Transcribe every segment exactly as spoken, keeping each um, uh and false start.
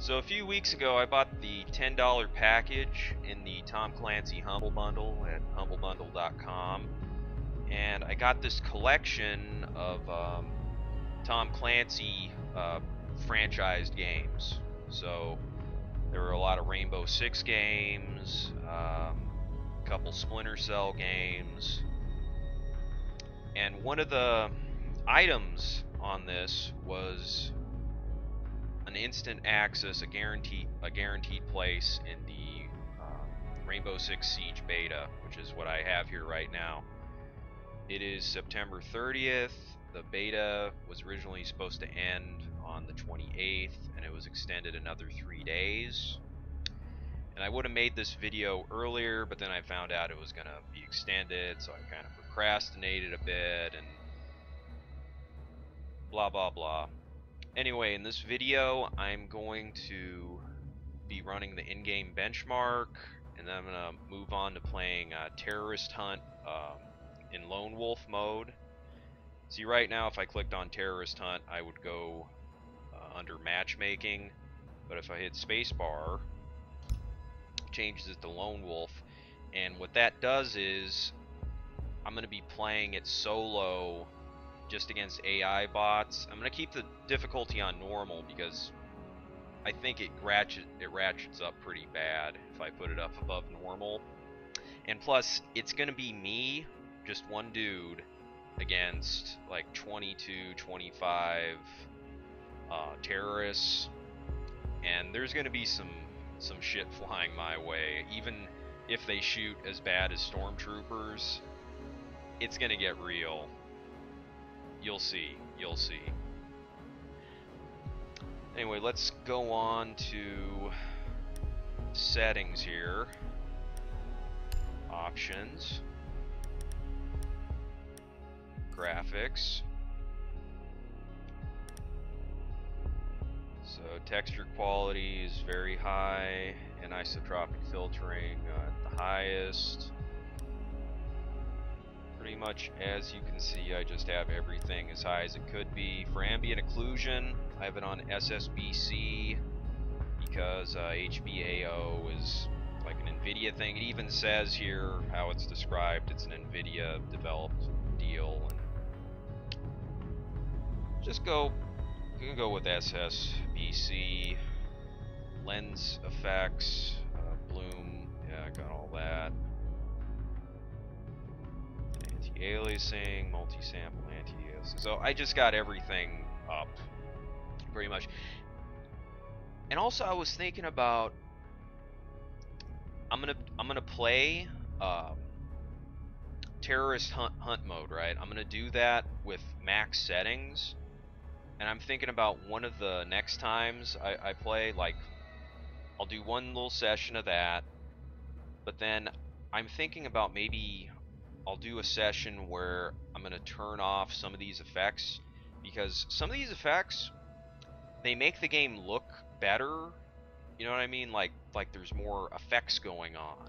So a few weeks ago I bought the ten dollar package in the Tom Clancy Humble Bundle at Humble Bundle dot com, and I got this collection of um, Tom Clancy uh, franchised games. So there were a lot of Rainbow Six games, um, a couple Splinter Cell games, and one of the items on this was an instant access, a guaranteed, a guaranteed place in the uh, Rainbow Six Siege beta, which is what I have here right now. It is September thirtieth. The beta was originally supposed to end on the twenty-eighth, and it was extended another three days. And I would have made this video earlier, but then I found out it was going to be extended, so I kind of procrastinated a bit and blah blah blah. Anyway, in this video, I'm going to be running the in-game benchmark, and then I'm going to move on to playing uh, Terrorist Hunt um, in Lone Wolf mode. See, right now, if I clicked on Terrorist Hunt, I would go uh, under Matchmaking, but if I hit Spacebar, it changes it to Lone Wolf, and what that does is I'm going to be playing it solo just against A I bots. I'm going to keep the difficulty on normal because I think it, ratchet, it ratchets up pretty bad if I put it up above normal. And plus, it's going to be me, just one dude, against like twenty-two, twenty-five uh, terrorists. And there's going to be some, some shit flying my way. Even if they shoot as bad as stormtroopers, it's going to get real. You'll see, you'll see. Anyway, let's go on to settings here. Options. Graphics. So texture quality is very high, and anisotropic filtering uh, the highest. Pretty much, as you can see, I just have everything as high as it could be. For ambient occlusion, I have it on S S B C because uh, H B A O is like an NVIDIA thing. It even says here how it's described. It's an NVIDIA developed deal. And just go, you can go with S S B C. Lens effects, uh, bloom, yeah, I got all that. Aliasing, multi-sample anti-aliasing. So I just got everything up, pretty much. And also, I was thinking about I'm gonna I'm gonna play uh, terrorist hunt hunt mode, right? I'm gonna do that with max settings, and I'm thinking about one of the next times I, I play, like I'll do one little session of that, but then I'm thinking about maybe I'll do a session where I'm going to turn off some of these effects, because some of these effects, they make the game look better. You know what I mean? Like, like there's more effects going on.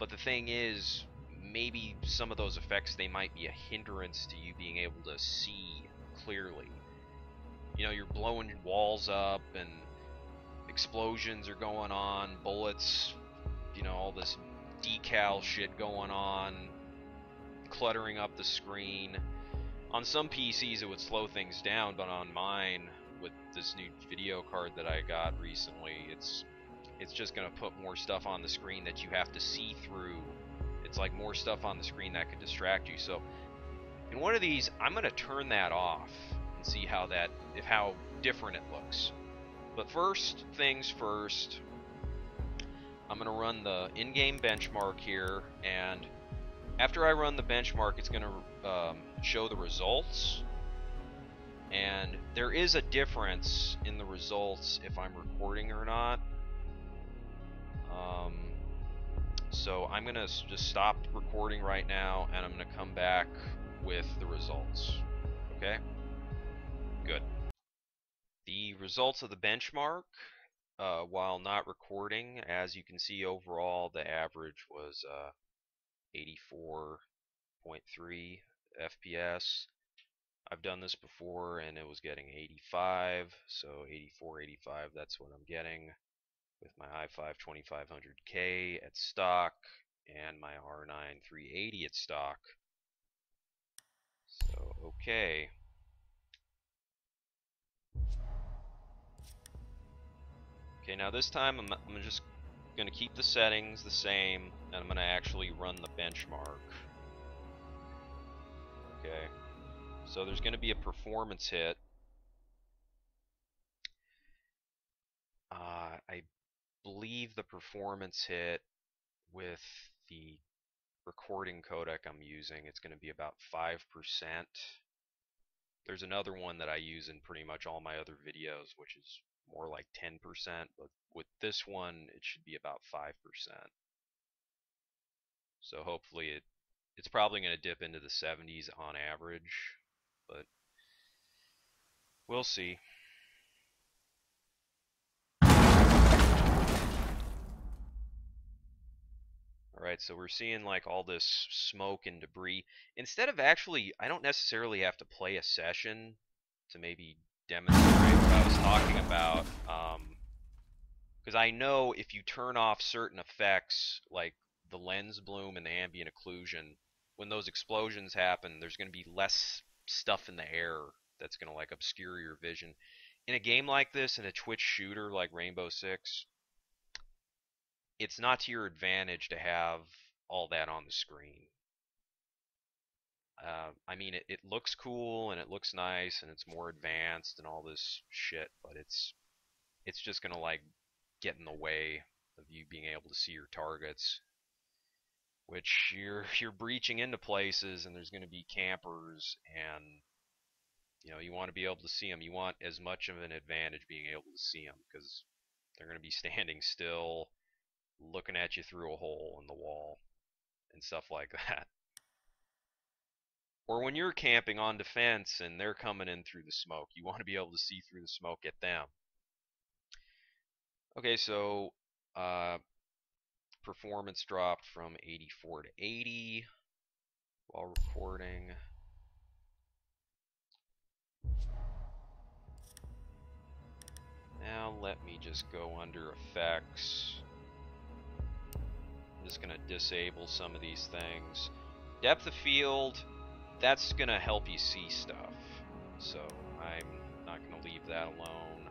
But the thing is, maybe some of those effects, they might be a hindrance to you being able to see clearly. You know, you're blowing walls up and explosions are going on, bullets, you know, all this decal shit going on, cluttering up the screen. On some P Cs it would slow things down, but on mine, with this new video card that I got recently, it's it's just gonna put more stuff on the screen that you have to see through. It's like more stuff on the screen that could distract you. So in one of these, I'm gonna turn that off and see how that, if how different it looks. But first things first, I'm going to run the in-game benchmark here, and after I run the benchmark, it's going to um, show the results. And there is a difference in the results if I'm recording or not. Um, so I'm going to just stop recording right now, and I'm going to come back with the results. Okay? Good. The results of the benchmark. Uh, while not recording, as you can see, overall the average was uh, eighty-four point three F P S. I've done this before and it was getting eighty-five, so eighty-four, eighty-five, that's what I'm getting with my i five twenty-five hundred K at stock and my R nine three eighty at stock. So, okay. Okay, now this time I'm, I'm just going to keep the settings the same, and I'm going to actually run the benchmark. Okay, so there's going to be a performance hit. Uh, I believe the performance hit with the recording codec I'm using, it's going to be about five percent. There's another one that I use in pretty much all my other videos, which is more like ten percent, but with this one, it should be about five percent. So hopefully it, it's probably going to dip into the seventies on average, but we'll see. Alright, so we're seeing like all this smoke and debris. Instead of actually, I don't necessarily have to play a session to maybe demonstrate what I was talking about. Because um, I know if you turn off certain effects, like the lens bloom and the ambient occlusion, when those explosions happen, there's going to be less stuff in the air that's going to like obscure your vision. In a game like this, in a twitch shooter like Rainbow Six, it's not to your advantage to have all that on the screen. Uh, I mean, it, it looks cool and it looks nice and it's more advanced and all this shit, but it's it's just gonna like get in the way of you being able to see your targets, which you're you're breaching into places and there's gonna be campers and you know you want to be able to see them. You want as much of an advantage being able to see them because they're gonna be standing still, looking at you through a hole in the wall and stuff like that. Or when you're camping on defense and they're coming in through the smoke, you want to be able to see through the smoke at them. Okay, so uh, performance dropped from eighty-four to eighty while recording. Now let me just go under effects. Just going to disable some of these things. Depth of field, that's going to help you see stuff. So I'm not going to leave that alone.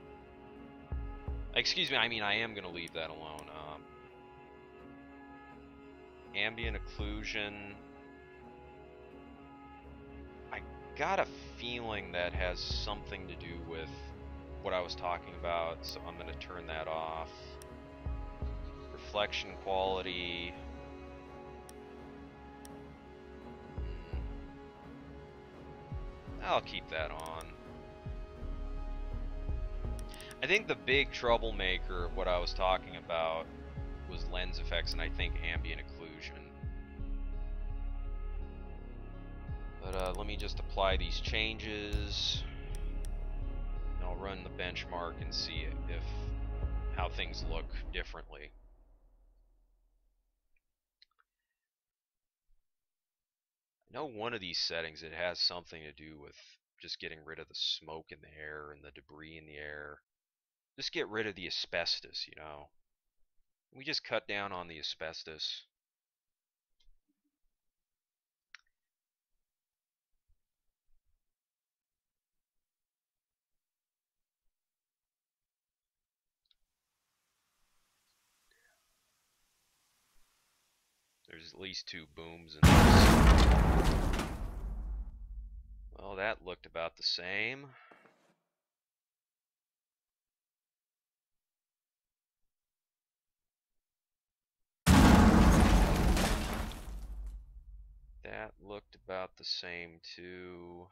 Excuse me, I mean I am going to leave that alone. Um, ambient occlusion. I got a feeling that has something to do with what I was talking about, so I'm going to turn that off. Reflection quality. I'll keep that on. I think the big troublemaker of what I was talking about was lens effects and I think ambient occlusion. But uh, let me just apply these changes. And I'll run the benchmark and see if how things look differently. I know one of these settings, it has something to do with just getting rid of the smoke in the air and the debris in the air. Just get rid of the asbestos, you know. We just cut down on the asbestos. There's at least two booms in this. Well, that looked about the same. That looked about the same too.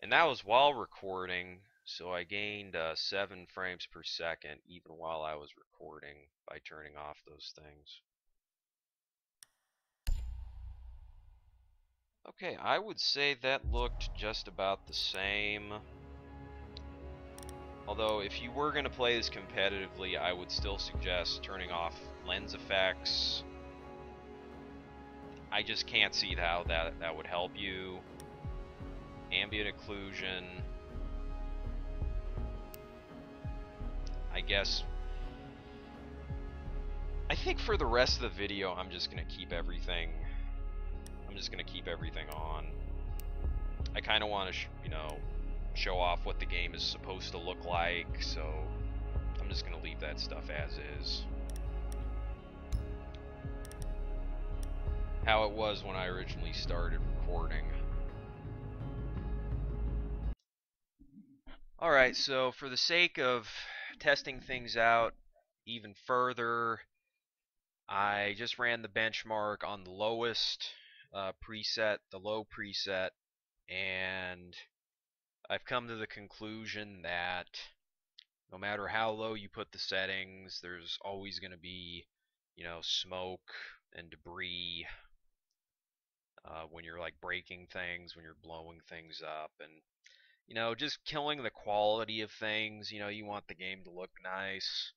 And that was while recording, So I gained uh, seven frames per second even while I was recording by turning off those things. Okay, I would say that looked just about the same. Although, if you were going to play this competitively, I would still suggest turning off lens effects. I just can't see how that, that would help you. Ambient occlusion. I guess... I think for the rest of the video, I'm just going to keep everything... I'm just going to keep everything on. I kind of want to, sh you know... show off what the game is supposed to look like, so I'm just gonna leave that stuff as is. How it was when I originally started recording. Alright, so for the sake of testing things out even further, I just ran the benchmark on the lowest uh, preset, the low preset, and I've come to the conclusion that no matter how low you put the settings, there's always going to be, you know, smoke and debris uh, when you're like breaking things, when you're blowing things up, and, you know, just killing the quality of things. You know, you want the game to look nice,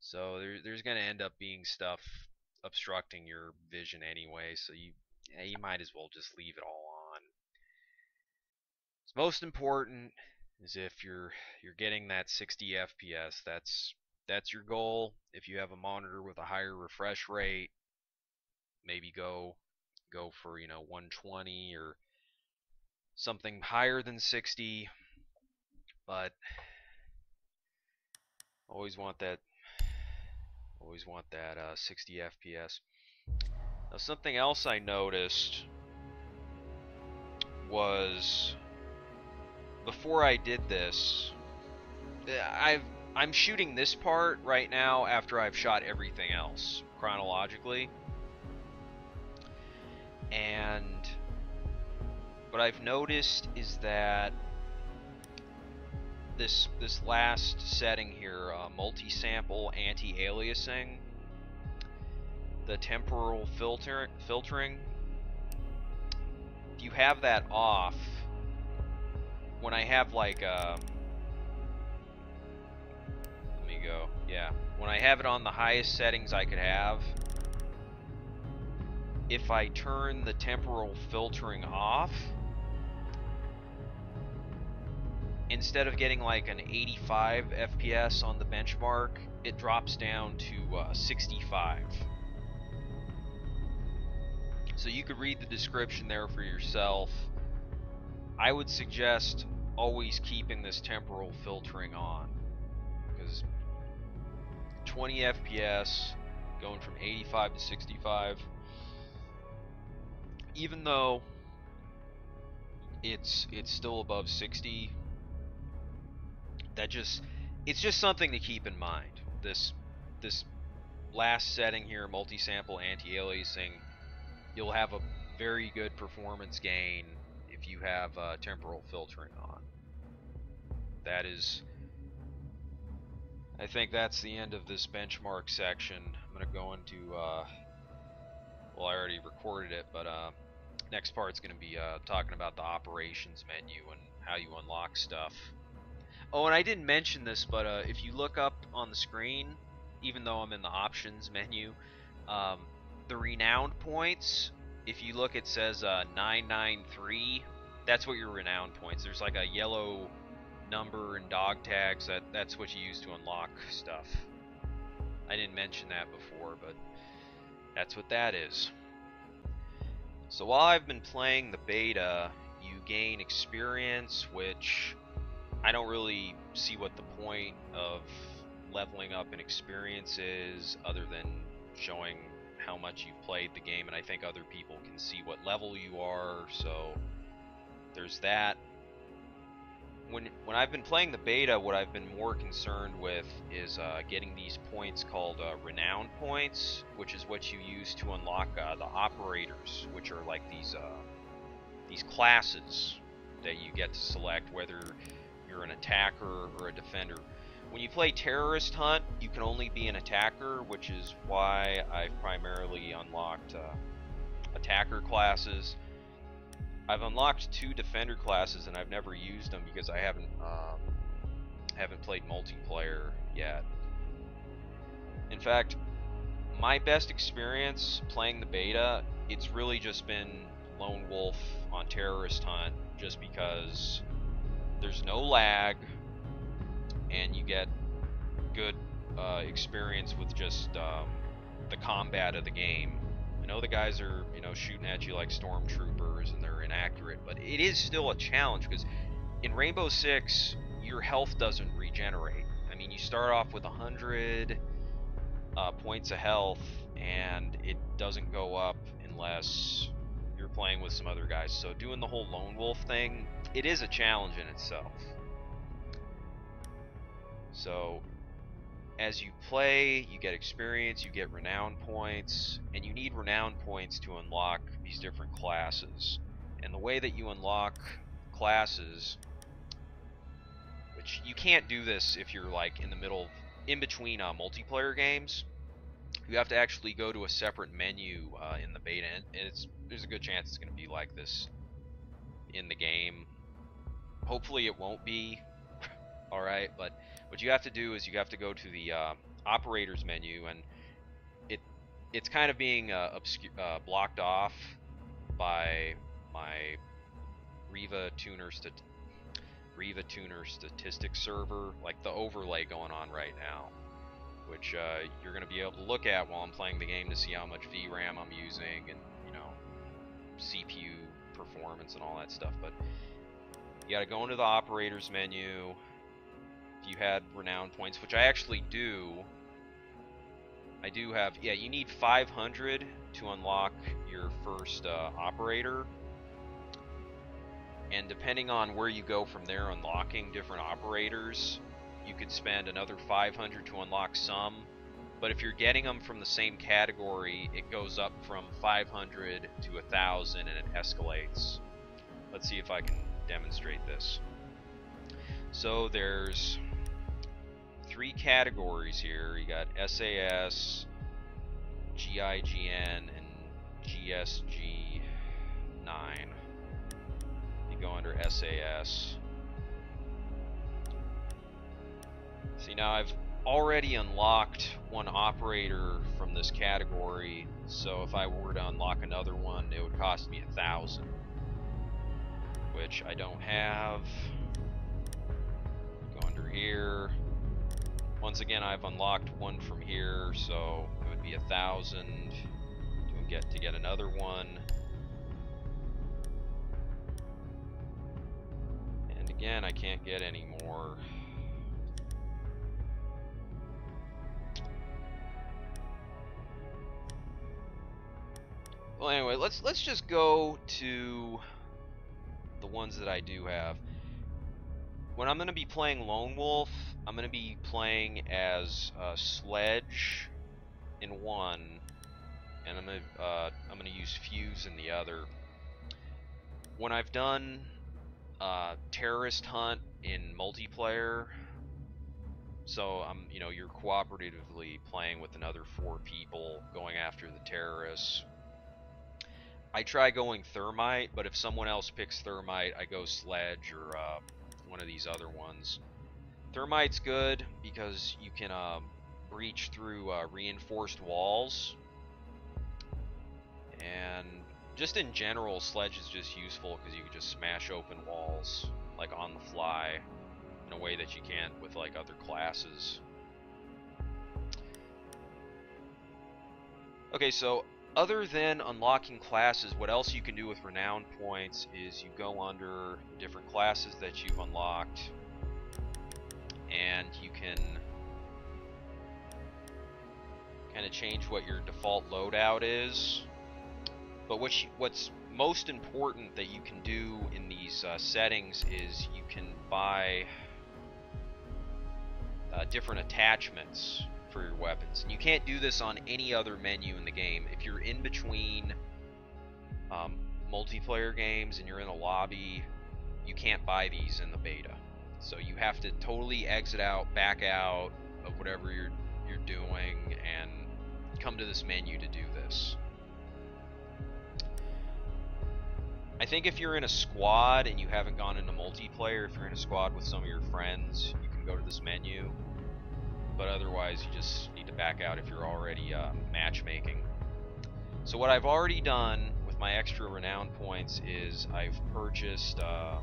so there, there's going to end up being stuff obstructing your vision anyway, so you, yeah, you might as well just leave it all on. Most important is if you're you're getting that sixty F P S, that's that's your goal. If you have a monitor with a higher refresh rate, maybe go go for, you know, one twenty or something higher than sixty, but always want that always want that uh, sixty F P S. Now, something else I noticed was, before I did this, I've, I'm shooting this part right now after I've shot everything else chronologically, and what I've noticed is that this this last setting here, uh, multi-sample anti-aliasing, the temporal filter filtering, if you have that off, when I have like uh, let me go yeah when I have it on the highest settings I could have, if I turn the temporal filtering off, instead of getting like an eighty-five F P S on the benchmark, it drops down to uh, sixty-five. So you could read the description there for yourself. I would suggest always keeping this temporal filtering on, because twenty F P S going from eighty-five to sixty-five, even though it's it's still above sixty, that just it's just something to keep in mind. This this last setting here, multi-sample anti-aliasing, you'll have a very good performance gain if you have uh, temporal filtering on. That is, I think that's the end of this benchmark section. I'm going to go into, uh, well, I already recorded it, but uh, next part's going to be uh, talking about the operations menu and how you unlock stuff. Oh, and I didn't mention this, but uh, if you look up on the screen, even though I'm in the options menu, um, the renowned points, if you look, it says uh, nine nine three. That's what your renown points. There's like a yellow number and dog tags. That that's what you use to unlock stuff. I didn't mention that before, but that's what that is. So while I've been playing the beta, you gain experience, which I don't really see what the point of leveling up in experience is, other than showing how much you've played the game, and I think other people can see what level you are, so there's that. When when I've been playing the beta, what I've been more concerned with is uh, getting these points called uh, renown points, which is what you use to unlock uh, the operators, which are like these uh, these classes that you get to select, whether you're an attacker or a defender. When you play Terrorist Hunt, you can only be an attacker, which is why I've primarily unlocked uh, attacker classes. I've unlocked two defender classes, and I've never used them because I haven't um, haven't played multiplayer yet. In fact, my best experience playing the beta, it's really just been Lone Wolf on Terrorist Hunt, just because there's no lag and you get good uh, experience with just um, the combat of the game. I know the guys are, you know, shooting at you like stormtroopers and they're inaccurate, but it is still a challenge because in Rainbow Six, your health doesn't regenerate. I mean, you start off with one hundred uh, points of health and it doesn't go up unless you're playing with some other guys. So doing the whole Lone Wolf thing, it is a challenge in itself. So as you play, you get experience, you get renown points, and you need renown points to unlock these different classes. And the way that you unlock classes, which you can't do this if you're like in the middle, in between uh, multiplayer games, you have to actually go to a separate menu uh, in the beta, and it's, there's a good chance it's going to be like this in the game. Hopefully it won't be. All right, but what you have to do is you have to go to the uh, operators menu, and it it's kind of being uh, uh, blocked off by my Riva Tuner Stat Riva Tuner Statistics Server, like the overlay going on right now, which uh, you're going to be able to look at while I'm playing the game to see how much V RAM I'm using and, you know, C P U performance and all that stuff. But you got to go into the operators menu. You had renown points, which I actually do. I do have, yeah, you need five hundred to unlock your first uh, operator, and depending on where you go from there unlocking different operators, you could spend another five hundred to unlock some, but if you're getting them from the same category, it goes up from five hundred to one thousand and it escalates. Let's see if I can demonstrate this. So there's three categories here. You got S A S, G I G N, and G S G nine. You go under S A S. See, now I've already unlocked one operator from this category, so if I were to unlock another one, it would cost me a thousand, which I don't have. Go under here. Once again, I've unlocked one from here, so it would be a thousand to get to get another one. And again, I can't get any more. Well, anyway, let's let's just go to the ones that I do have. When I'm going to be playing Lone Wolf, I'm going to be playing as uh, Sledge in one, and I'm going to uh, I'm going to use Fuse in the other. When I've done uh, Terrorist Hunt in multiplayer, so I'm you know you're cooperatively playing with another four people going after the terrorists. I try going Thermite, but if someone else picks Thermite, I go Sledge or uh, one of these other ones. Thermite's good because you can uh, breach through uh, reinforced walls, and just in general, Sledge is just useful because you can just smash open walls like on the fly in a way that you can't with like other classes. Okay, so other than unlocking classes, what else you can do with renown points is you go under different classes that you've unlocked, and you can kind of change what your default loadout is. But what you, what's most important that you can do in these uh, settings is you can buy uh, different attachments for your weapons, and you can't do this on any other menu in the game. If you're in between um, multiplayer games and you're in a lobby, you can't buy these in the beta. So you have to totally exit out, back out of whatever you're you're doing, and come to this menu to do this. I think if you're in a squad and you haven't gone into multiplayer, if you're in a squad with some of your friends, you can go to this menu. But otherwise, you just need to back out if you're already uh, matchmaking. So what I've already done with my extra renown points is I've purchased, uh,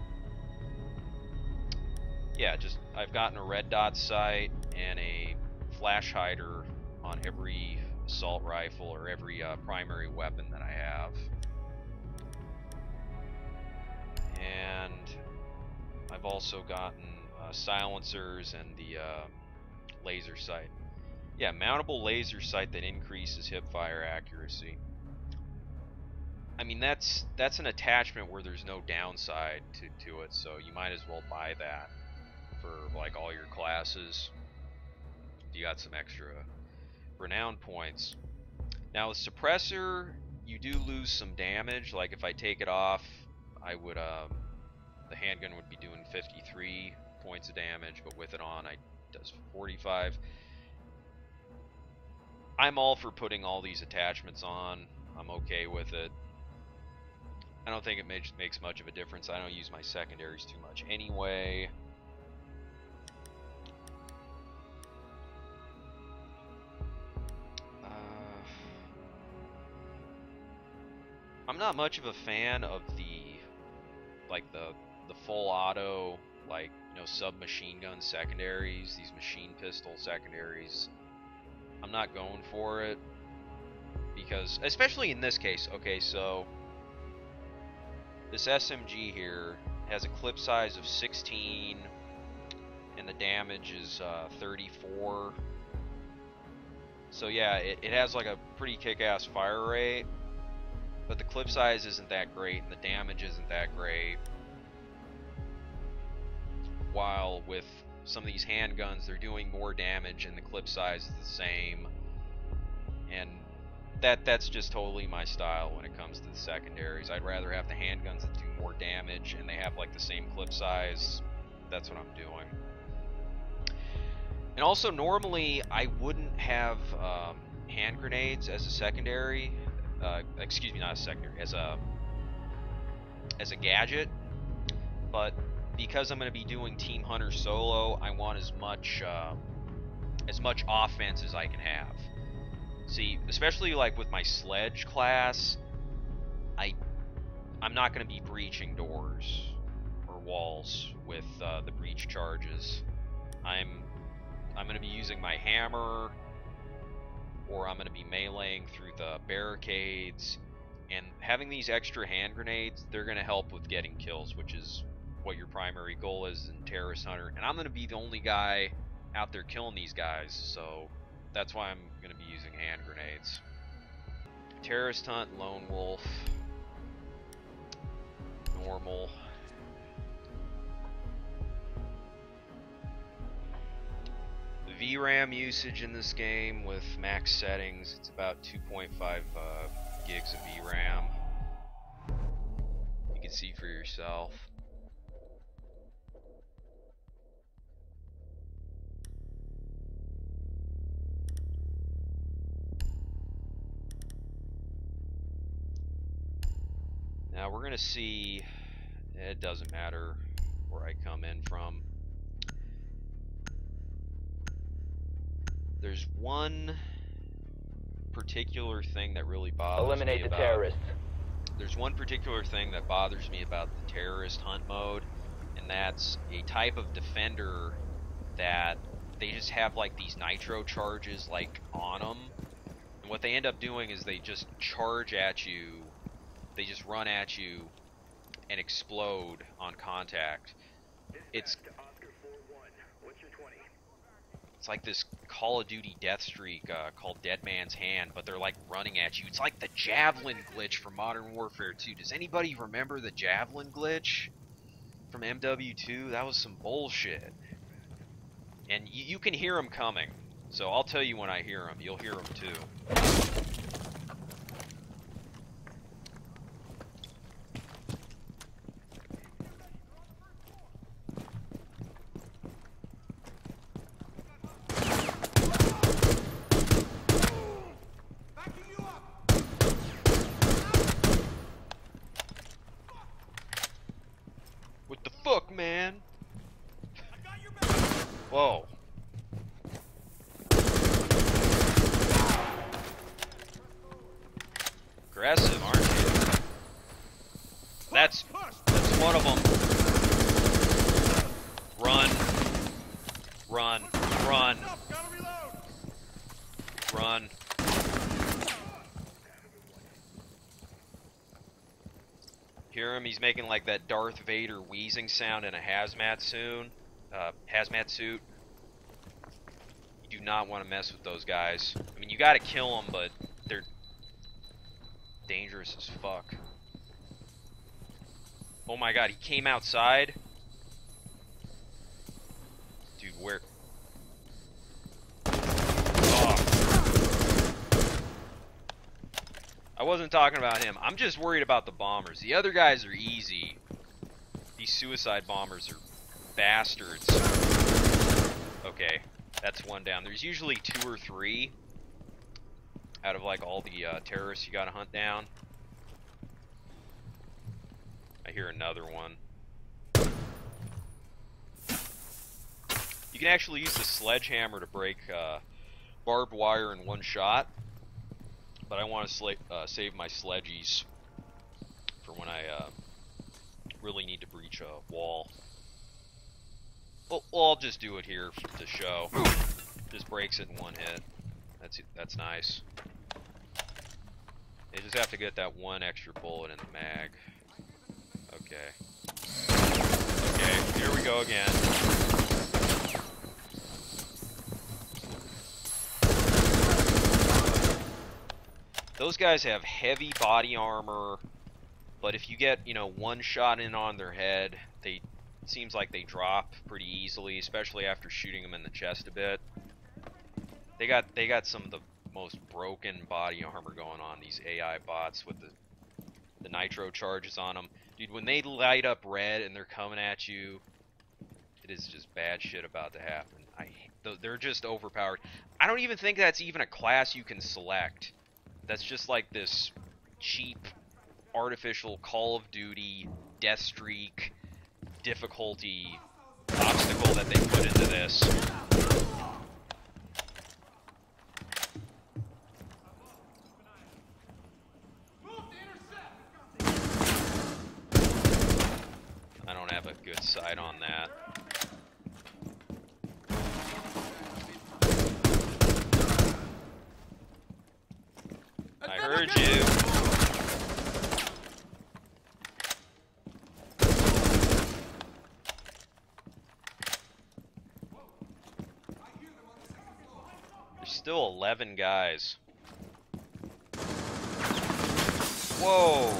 yeah, just I've gotten a red dot sight and a flash hider on every assault rifle or every uh, primary weapon that I have. And I've also gotten uh, silencers and the uh, laser sight. Yeah, mountable laser sight that increases hipfire accuracy. I mean, that's that's an attachment where there's no downside to, to it, so you might as well buy that for like all your classes. You got some extra renown points. Now with suppressor, you do lose some damage. Like if I take it off, I would um, the handgun would be doing fifty-three points of damage, but with it on, I does forty-five. I'm all for putting all these attachments on. I'm okay with it. I don't think it makes makes much of a difference. I don't use my secondaries too much anyway. Uh, I'm not much of a fan of the like the the full auto, like, you know, submachine gun secondaries, these machine pistol secondaries. I'm not going for it, because especially in this case. Okay, so this S M G here has a clip size of sixteen and the damage is uh, thirty-four. So yeah, it, it has like a pretty kick-ass fire rate, but the clip size isn't that great and the damage isn't that great. While with some of these handguns, they're doing more damage and the clip size is the same, and that that's just totally my style when it comes to the secondaries. I'd rather have the handguns that do more damage and they have like the same clip size. That's what I'm doing. And also, normally I wouldn't have um, hand grenades as a secondary, uh, excuse me, not a secondary, as a as a gadget, but because I'm going to be doing Team Hunter solo, I want as much uh, as much offense as I can have. See, especially like with my Sledge class, I I'm not going to be breaching doors or walls with uh, the breach charges. I'm I'm going to be using my hammer, or I'm going to be meleeing through the barricades, and having these extra hand grenades, they're going to help with getting kills, which is what your primary goal is in Terrorist Hunter. And I'm going to be the only guy out there killing these guys, so that's why I'm going to be using hand grenades. Terrorist Hunt, Lone Wolf, normal. The V RAM usage in this game with max settings, it's about two point five uh, gigs of V RAM. You can see for yourself. Now we're going to see, it doesn't matter where I come in from. There's one particular thing that really bothers Eliminate me about... Eliminate the terrorists. There's one particular thing that bothers me about the Terrorist Hunt mode, and that's a type of defender that they just have like these nitro charges like on them. And what they end up doing is they just charge at you. They just run at you and explode on contact. It's it's like this Call of Duty death streak uh, called Dead Man's Hand, but they're like running at you. It's like the javelin glitch from Modern Warfare two. Does anybody remember the javelin glitch from M W two? That was some bullshit. And you, you can hear them coming, so I'll tell you when I hear them. You'll hear them too. Whoa. Aggressive, aren't you? That's, that's one of them. Run. Run. Run. Run. Hear him? He's making like that Darth Vader wheezing sound in a hazmat suit. Uh, hazmat suit. You do not want to mess with those guys. I mean, you got to kill them, but they're dangerous as fuck. Oh my god, he came outside. Dude, where? I wasn't talking about him. I'm just worried about the bombers. The other guys are easy. These suicide bombers are bastards. Okay, that's one down. There's usually two or three out of like all the uh, terrorists you gotta hunt down. I hear another one. You can actually use the sledgehammer to break uh, barbed wire in one shot. But I want to uh, save my sledgies for when I uh, really need to breach a wall. Well, I'll just do it here for the show. Just breaks it in one hit. That's that's nice. They just have to get that one extra bullet in the mag. Okay. Okay. Here we go again. Those guys have heavy body armor, but if you get, you know, one shot in on their head, they it seems like they drop pretty easily, especially after shooting them in the chest a bit. They got they got some of the most broken body armor going on, these A I bots with the the nitro charges on them. Dude, when they light up red and they're coming at you, it is just bad shit about to happen. I they're just overpowered. I don't even think that's even a class you can select. That's just like this cheap, artificial Call of Duty, Death Streak, difficulty obstacle that they put into this. I don't have a good sight on that. I heard you. There's still eleven guys. Whoa.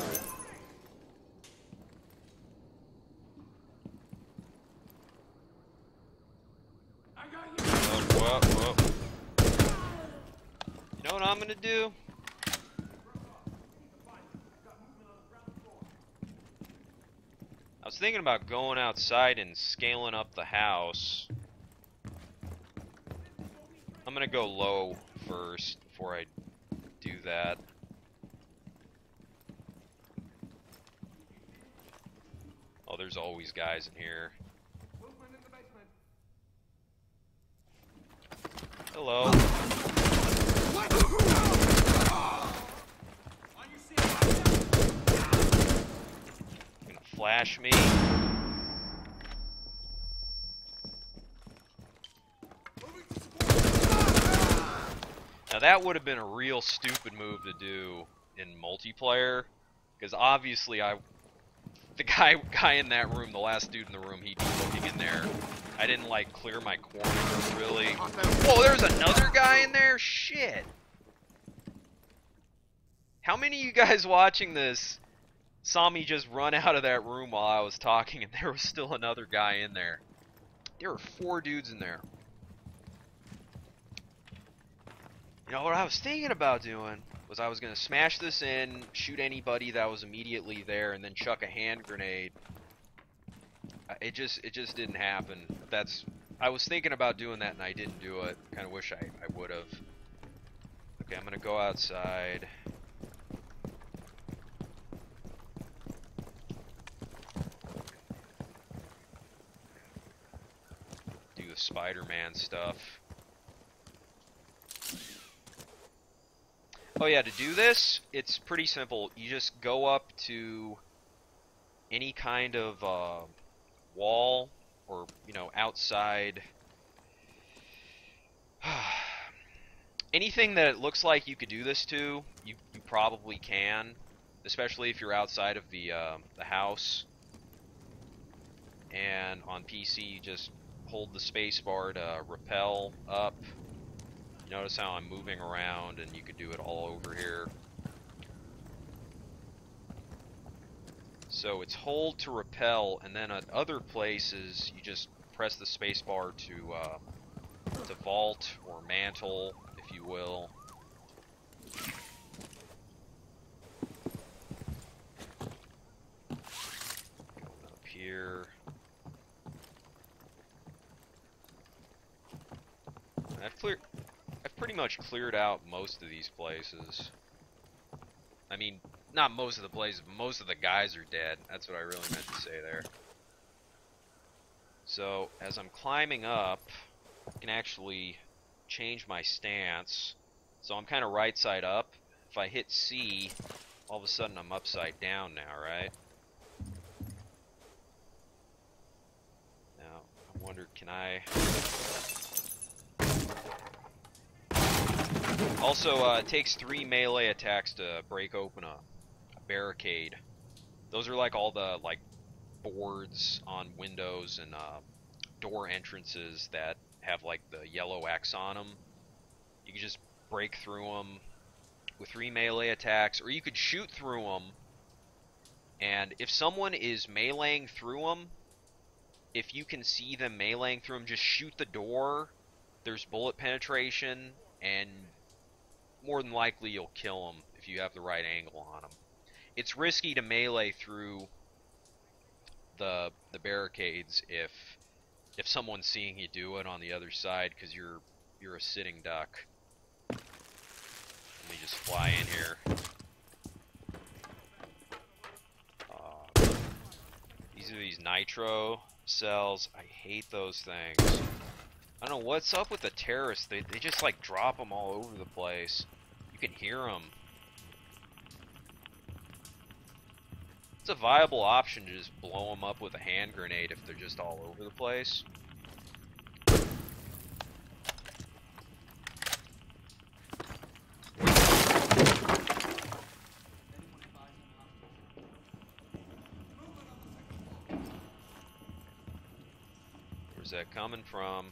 I got you. Whoa, whoa, whoa. You know what I'm gonna do? I was thinking about going outside and scaling up the house. I'm gonna go low first before I do that. Oh, there's always guys in here. Hello. Flash me. Now that would have been a real stupid move to do in multiplayer, because obviously I, the guy guy in that room, the last dude in the room, he'd be looking in there. I didn't like clear my corners really. Whoa, there's another guy in there. Shit. How many of you guys watching this saw me just run out of that room while I was talking and there was still another guy in there? There were four dudes in there. You know what I was thinking about doing was I was gonna smash this in, shoot anybody that was immediately there, and then chuck a hand grenade. It just it just didn't happen. That's I was thinking about doing that and I didn't do it. Kinda wish I, I would have. Okay, I'm gonna go outside. Spider-Man stuff. Oh yeah, to do this, it's pretty simple. You just go up to any kind of uh, wall or, you know, outside. Anything that it looks like you could do this to, you, you probably can, especially if you're outside of the, uh, the house. And on P C, you just hold the spacebar to rappel up. You notice how I'm moving around, and you could do it all over here. So it's hold to rappel, and then at other places, you just press the spacebar to uh, to vault or mantle, if you will. Going up here. I've cleared. I've pretty much cleared out most of these places. I mean, not most of the places, but most of the guys are dead. That's what I really meant to say there. So, as I'm climbing up, I can actually change my stance. So I'm kind of right side up. If I hit C, all of a sudden I'm upside down now, right? Now, I wondered, can I... Also, uh, it takes three melee attacks to break open a, a barricade. Those are like all the like boards on windows and uh, door entrances that have like the yellow X on them. You can just break through them with three melee attacks, or you could shoot through them. And if someone is meleeing through them, if you can see them meleeing through them, just shoot the door. There's bullet penetration, and more than likely you'll kill them if you have the right angle on them. It's risky to melee through the the barricades if if someone's seeing you do it on the other side, because you're you're a sitting duck. Let me just fly in here. Uh, these are these nitro cells. I hate those things. I don't know what's up with the terrorists. They, they just like drop them all over the place. You can hear them. It's a viable option to just blow them up with a hand grenade if they're just all over the place. Where's that coming from?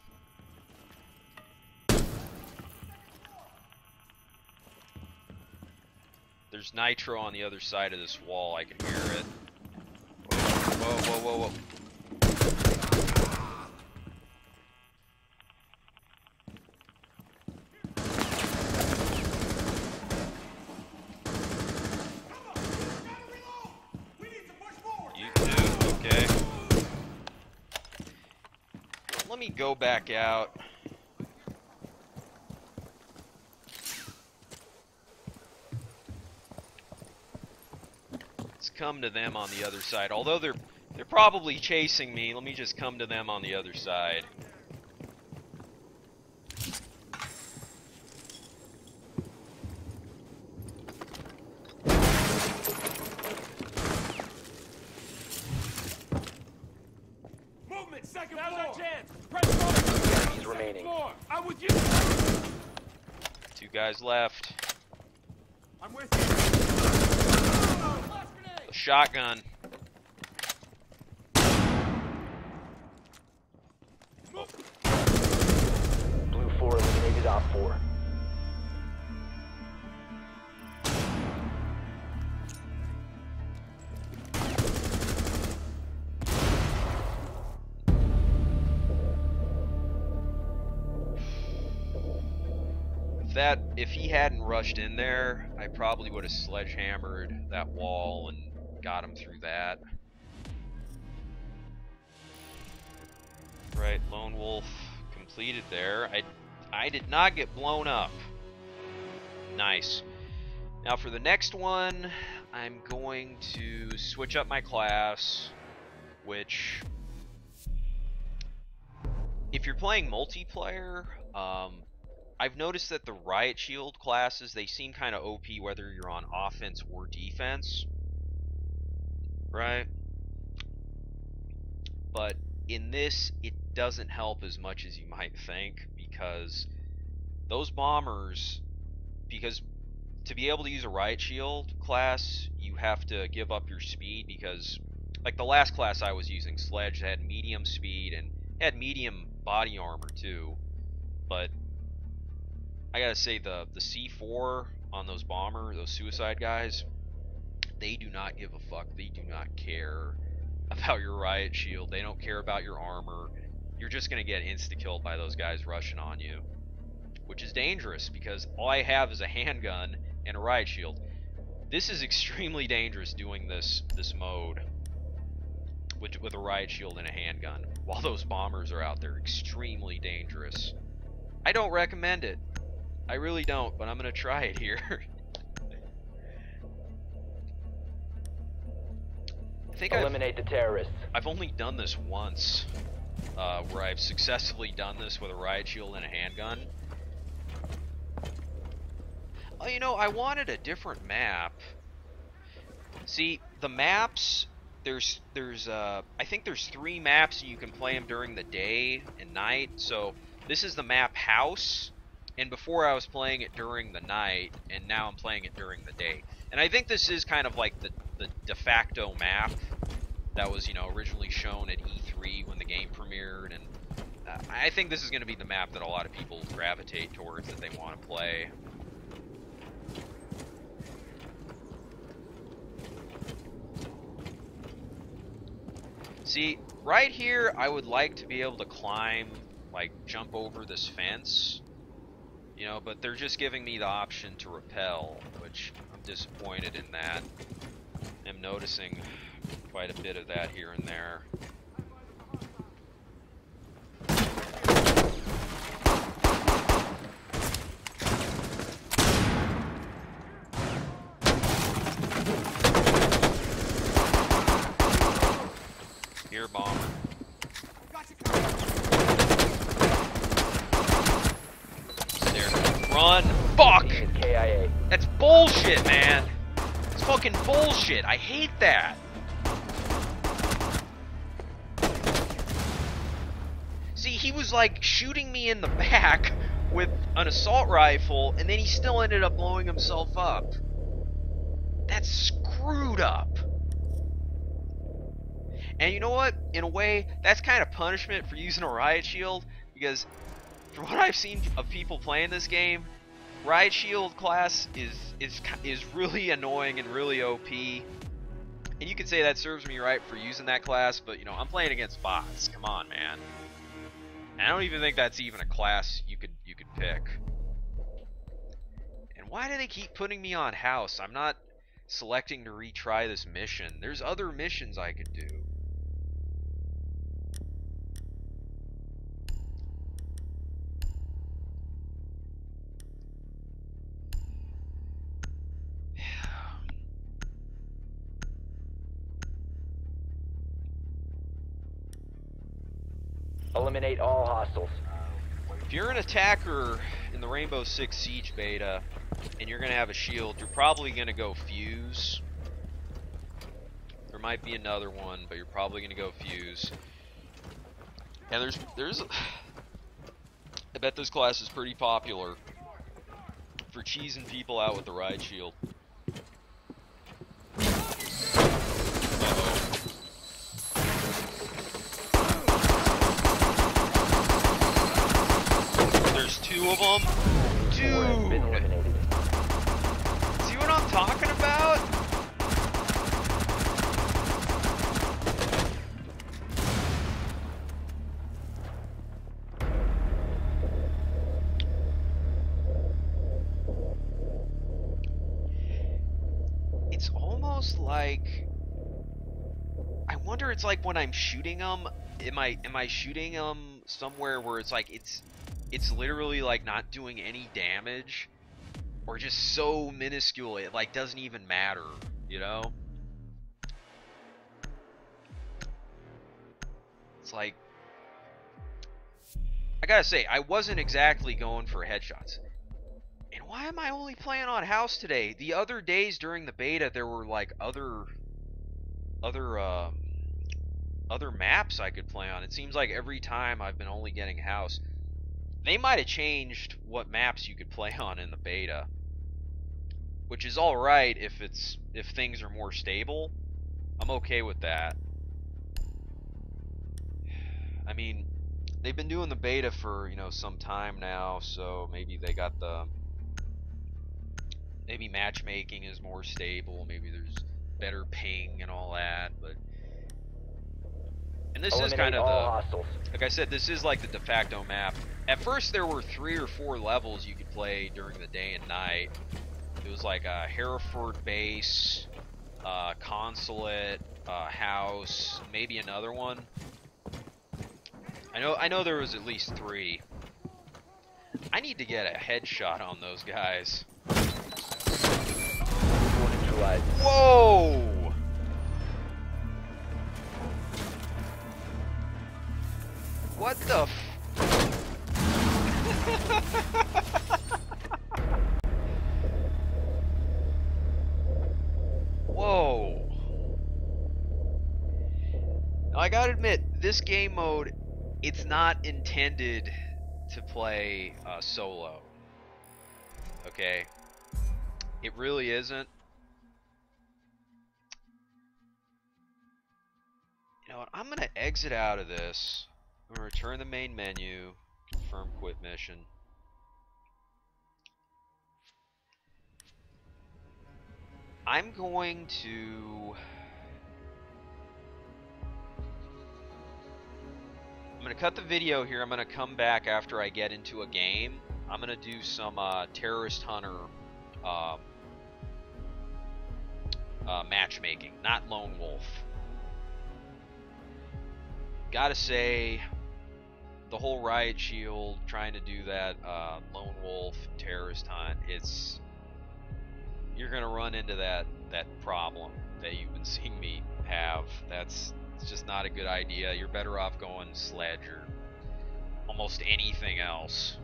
There's nitro on the other side of this wall, I can hear it. Whoa, whoa, whoa, whoa, whoa. You too, okay. Let me go back out. Come to them on the other side. Although they're they're probably chasing me, let me just come to them on the other side. Movement, second Now's floor. Our chance. Press on. He's remaining. Floor. I would use two guys left. I'm with you. Shotgun. Oh. Blue four eliminated op four. If that, if he hadn't rushed in there, I probably would have sledgehammered that wall and got him through that. Right, Lone Wolf completed there. I, I did not get blown up. Nice. Now for the next one, I'm going to switch up my class, which if you're playing multiplayer, um, I've noticed that the Riot Shield classes, they seem kind of O P whether you're on offense or defense, right? But in this, it doesn't help as much as you might think, because those bombers, because to be able to use a Riot Shield class, you have to give up your speed, because like the last class I was using, Sledge, had medium speed and had medium body armor too, but I gotta say the the C four on those bomber, those suicide guys, they do not give a fuck. They do not care about your Riot Shield. They don't care about your armor. You're just gonna get insta-killed by those guys rushing on you, which is dangerous because all I have is a handgun and a Riot Shield. This is extremely dangerous doing this this mode with, with a Riot Shield and a handgun while those bombers are out there. Extremely dangerous. I don't recommend it. I really don't, but I'm gonna try it here. I think Eliminate I've, the terrorists. I've only done this once, uh, where I've successfully done this with a riot shield and a handgun. Oh, you know, I wanted a different map. See, the maps, there's, there's, uh, I think there's three maps, and you can play them during the day and night. So this is the map House. And before I was playing it during the night, and now I'm playing it during the day. And I think this is kind of like the, the de facto map that was, you know, originally shown at E three when the game premiered. And uh, I think this is going to be the map that a lot of people gravitate towards, that they want to play. See, right here, I would like to be able to climb, like jump over this fence. You know, but they're just giving me the option to repel, which I'm disappointed in that. I'm noticing quite a bit of that here and there. Here, bomber. Run. Fuck! K I A. That's bullshit, man! It's fucking bullshit! I hate that! See, he was like shooting me in the back with an assault rifle, and then he still ended up blowing himself up. That's screwed up! And you know what? In a way, that's kind of punishment for using a riot shield, because from what I've seen of people playing this game, Riot Shield class is is is really annoying and really O P. And you could say that serves me right for using that class, but you know, I'm playing against bots. Come on, man. And I don't even think that's even a class you could you could pick. And why do they keep putting me on house? I'm not selecting to retry this mission. There's other missions I could do. Eliminate all hostiles. If you're an attacker in the Rainbow Six Siege beta and you're gonna have a shield, you're probably gonna go Fuse. There might be another one, but you're probably gonna go Fuse. And there's there's I bet this class is pretty popular for cheesing people out with the ride shield. Two of them, dude. See what I'm talking about? It's almost like I wonder. It's like when I'm shooting them, am I am I shooting them somewhere where it's like it's. It's literally like not doing any damage, or just so minuscule it like doesn't even matter, you know? It's like I gotta say, I wasn't exactly going for headshots. And why am I only playing on house today? The other days during the beta, there were like other, other, um, other maps I could play on. It seems like every time I've been only getting house. They might have changed what maps you could play on in the beta, which is all right if it's if things are more stable. I'm okay with that. I mean, they've been doing the beta for, you know, some time now, so maybe they got the maybe matchmaking is more stable, maybe there's better ping and all that, but and this Eliminate is kind of the hostiles. Like I said, this is like the de facto map. At first there were three or four levels you could play during the day and night. It was like a Hereford base, uh, consulate, uh, house, maybe another one. I know, I know there was at least three. I need to get a headshot on those guys. Whoa! What the f- Whoa. Now I gotta admit, this game mode, it's not intended to play uh, solo. Okay? It really isn't. You know what, I'm gonna exit out of this. I'm going to return to the main menu, confirm quit mission. I'm going to... I'm going to cut the video here. I'm going to come back after I get into a game. I'm going to do some uh, Terrorist Hunter uh, uh, matchmaking, not Lone Wolf. Gotta say... the whole Riot Shield, trying to do that uh, Lone Wolf Terrorist Hunt, it's, you're gonna run into that that problem that you've been seeing me have. That's, it's just not a good idea. You're better off going Sledge or almost anything else.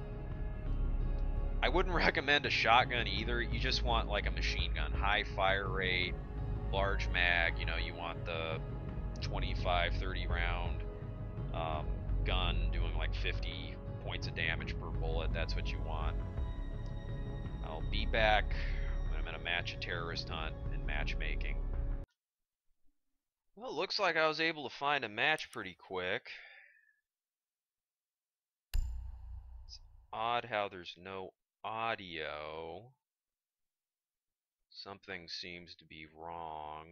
I wouldn't recommend a shotgun either. You just want like a machine gun, high fire rate, large mag. You know, you want the twenty-five, thirty round. Um, gun doing like fifty points of damage per bullet. That's what you want. I'll be back when I'm in a match of Terrorist Hunt and matchmaking. Well, it looks like I was able to find a match pretty quick. It's odd how there's no audio. Something seems to be wrong.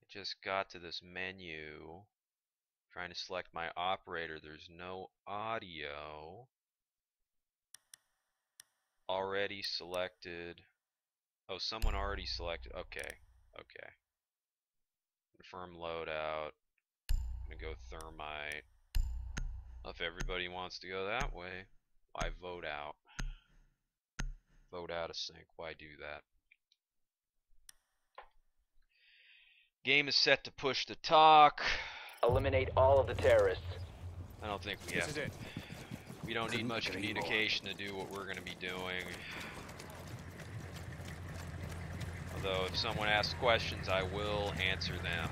I just got to this menu. Trying to select my operator, there's no audio. Already selected. Oh, someone already selected. Okay, okay. Confirm loadout. I'm gonna go Thermite. Well, if everybody wants to go that way, why vote out? Vote out of sync, why do that? Game is set to push to talk. Eliminate all of the terrorists. I don't think we have to. We don't need much communication to do what we're going to be doing. Although, if someone asks questions, I will answer them.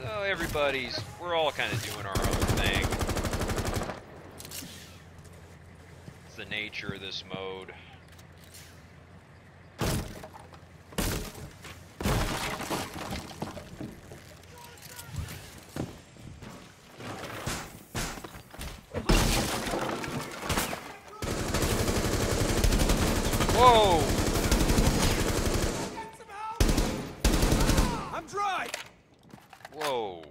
So, everybody's, we're all kind of doing our own thing. It's the nature of this mode. Whoa! I'm dry. Whoa!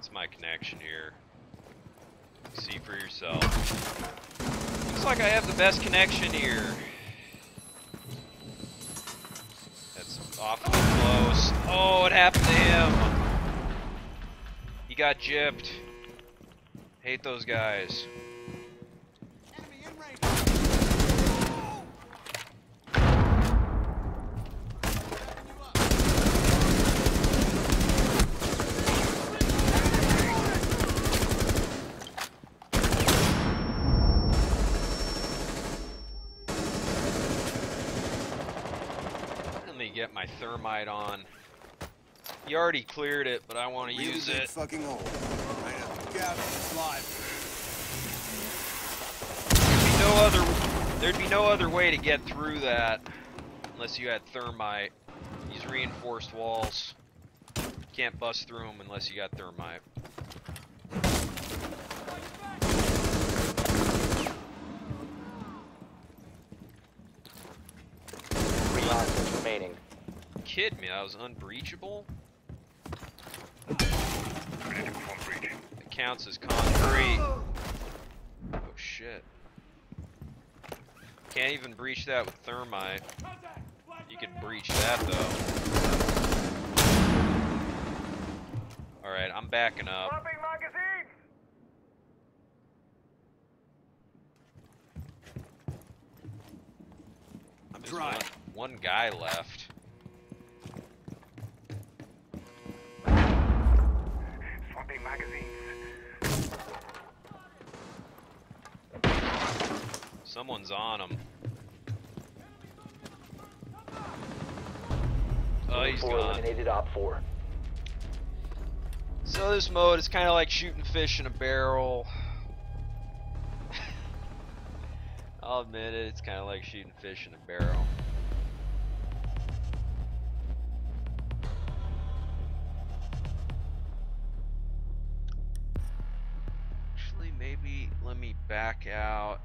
It's my connection here. See for yourself. Looks like I have the best connection here. That's awfully close. Oh, it happened to him. He got gypped. Hate those guys. Enemy in range. thermite on. You already cleared it, but I want to use it. Fucking old. Right up. Get out of live. There'd be no other. There'd be no other way to get through that unless you had thermite. These reinforced walls, can't bust through them unless you got thermite. Three hostages remaining. Kid me, I was unbreachable. It counts as concrete. Oh shit! Can't even breach that with thermite. You can breach that though. Alright, I'm backing up. I'm dry. One, one guy left. Swamping magazines. Someone's on him. Oh, he's gone. So this mode is kind of like shooting fish in a barrel. I'll admit it, it's kind of like shooting fish in a barrel. Actually, maybe let me back out.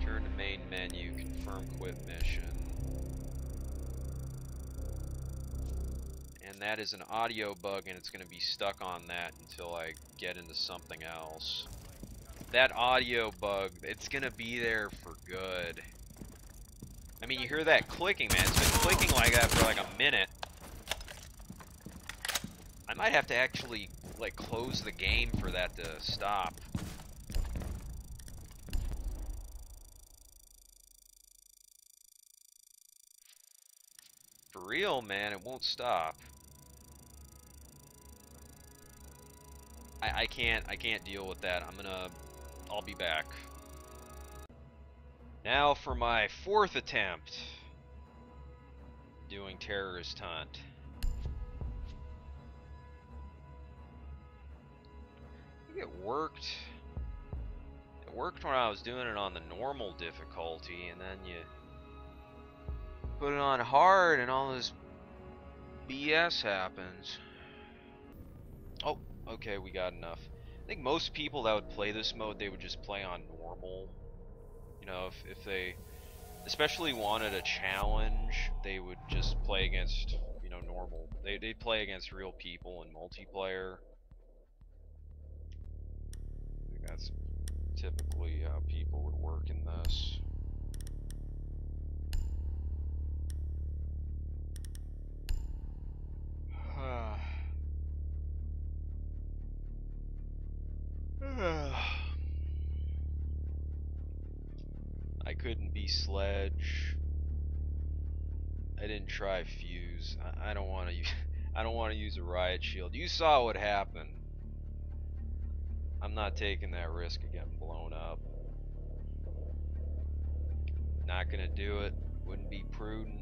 Turn to main menu, confirm quit mission. And that is an audio bug, and it's going to be stuck on that until I get into something else. That audio bug, it's going to be there for good. I mean, you hear that clicking, man. It's been clicking like that for like a minute. I might have to actually, like, close the game for that to stop. For real, man, it won't stop. I, I can't I can't deal with that. I'm gonna I'll be back. Now for my fourth attempt doing Terrorist Hunt. I think it worked. It worked when I was doing it on the normal difficulty, and then you put it on hard and all this B S happens. Oh, okay, we got enough. I think most people that would play this mode, they would just play on normal. You know, if, if they especially wanted a challenge, they would just play against, you know, normal. They, they'd play against real people in multiplayer. I think that's typically how people would work in this. I couldn't be Sledge. I didn't try Fuse. I, I don't want to. I don't want to use a riot shield. You saw what happened. I'm not taking that risk of getting blown up. Not gonna do it. Wouldn't be prudent.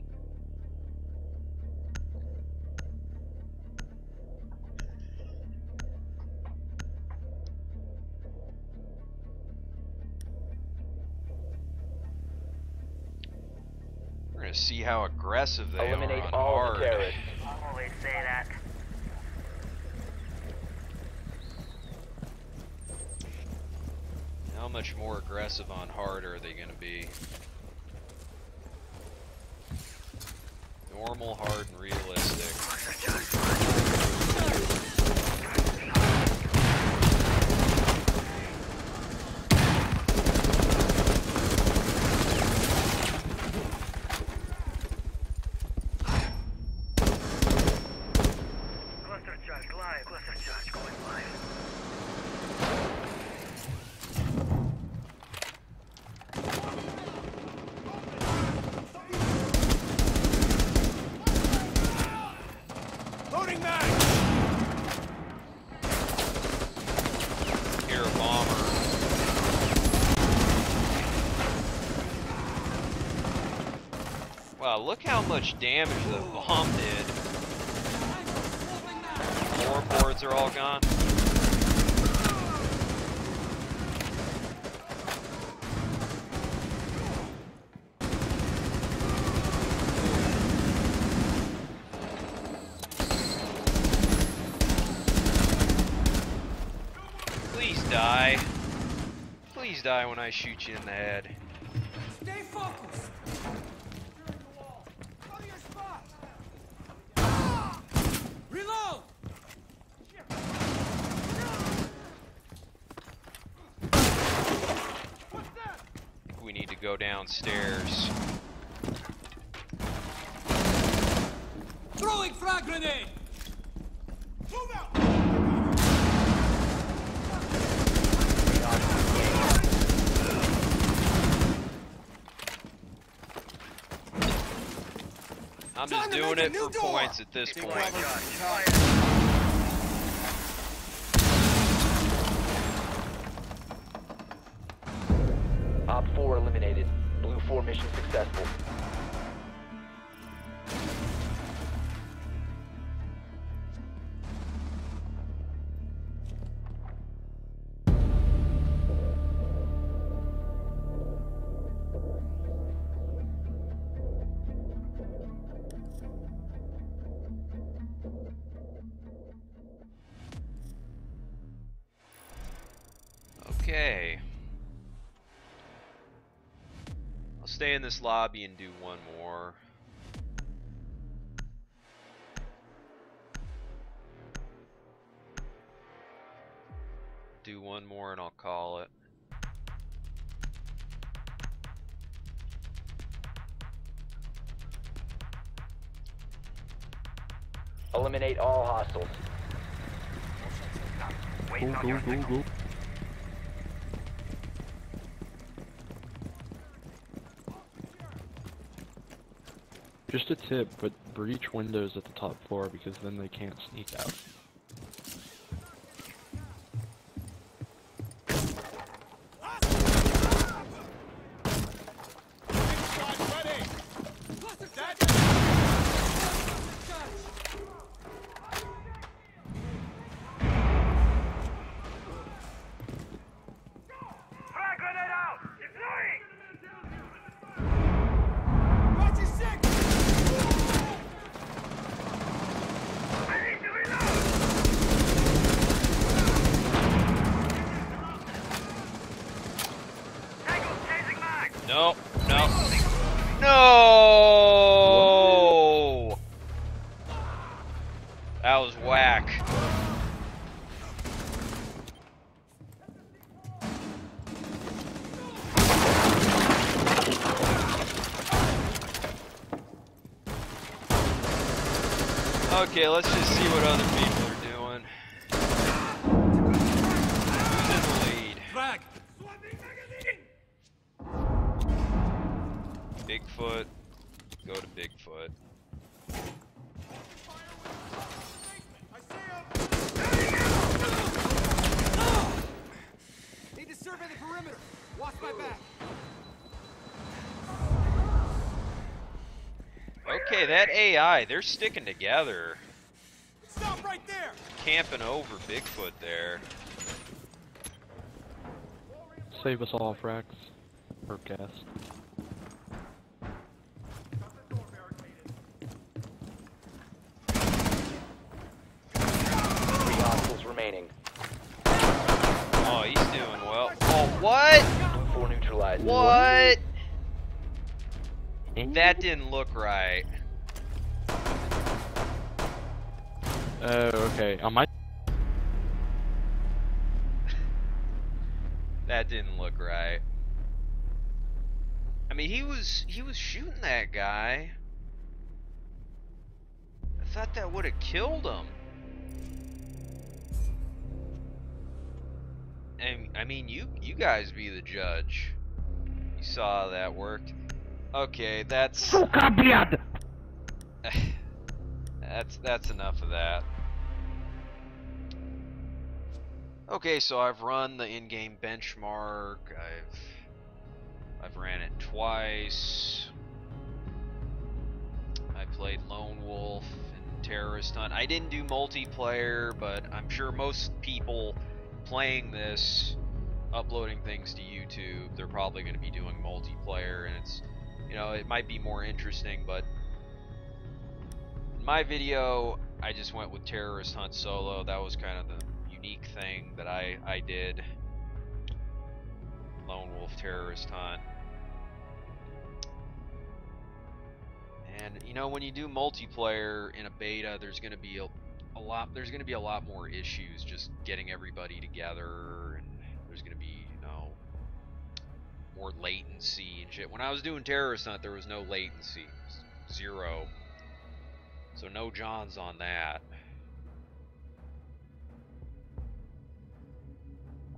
We're gonna see how aggressive they Eliminate are on all hard. The I'll always say that. How much more aggressive on hard are they gonna be? Normal, hard, and realistic. Wow, look how much damage the bomb did. Four boards are all gone. Please die. Please die when I shoot you in the head. Stay focused. Go to your spot. Ah! Reload. What's that? I think we need to go downstairs. Throwing frag grenade. Move out. I'm just doing it for points at this point. Op four eliminated. Blue four mission successful. Okay, I'll stay in this lobby and do one more. Do one more and I'll call it. Eliminate all hostiles. Go, go, go, go. Just a tip, but breach windows at the top floor because then they can't sneak out. Okay, let's just see what other people are doing. Who's in the lead? Back. Bigfoot. Go to Bigfoot. Need to survey the perimeter. Watch my back. Okay, that A I, they're sticking together. Stop right there. Camping over Bigfoot there. Save us all, Frax. Or Gas. Three hostiles remaining. Oh, he's doing well. Oh, what? Blue four neutralized. What? That didn't look right. Oh, okay. On my that didn't look right. I mean, he was he was shooting that guy. I thought that would have killed him. And I mean, you you guys be the judge. You saw how that worked. Okay, that's that's that's enough of that. Okay, so I've run the in-game benchmark. I've I've ran it twice. played Lone Wolf and Terrorist Hunt. I didn't do multiplayer, but I'm sure most people playing this, uploading things to YouTube, they're probably going to be doing multiplayer, and it's, you know, it might be more interesting, but in my video, I just went with Terrorist Hunt solo. That was kind of the unique thing that I, I did. Lone Wolf, Terrorist Hunt. And you know, when you do multiplayer in a beta, there's going to be a, a lot. There's going to be a lot more issues just getting everybody together, and there's going to be, you know, more latency and shit. When I was doing Terrorist Hunt, there was no latency, zero. So no Johns on that.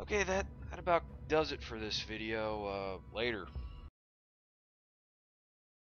Okay, that that about does it for this video. Uh, later.